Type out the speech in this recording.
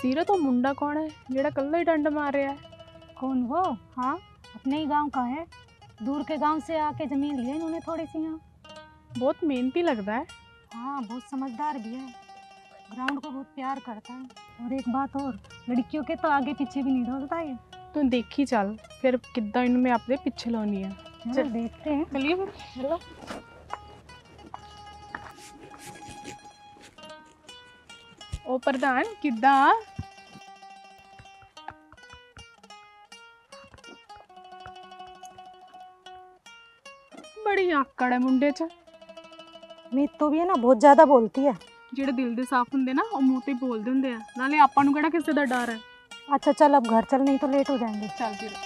सीरा तो मुंडा कौन है जेड़ा कल्ला ही डंड मार रहा है? कौन वो? हाँ, अपने ही गांव का है। दूर के गांव से आके जमीन लिए इन्होंने थोड़ी सी। यहाँ बहुत मेहनती लग रहा है। हाँ, बहुत समझदार भी है, ग्राउंड को बहुत प्यार करता है। और एक बात और, लड़कियों के तो आगे पीछे भी नहीं दौड़ता है। तू देखी चल फिर कितना इनमें अपने पीछे लौनी है। चल देखते हैं। चलिए चलो। ओ प्रधान किदा बड़ी आकड़ है मुंडे च। मीत तो भी है ना बहुत ज्यादा बोलती है। जेडे दिल दे साफ हुंदे ना ओ मुंह ते बोल दिंदे आ, नाले आपां नूं किहड़ा किसे दा डर है। अच्छा चल अब घर चल, नहीं तो लेट हो जाएंगे। चल फिर।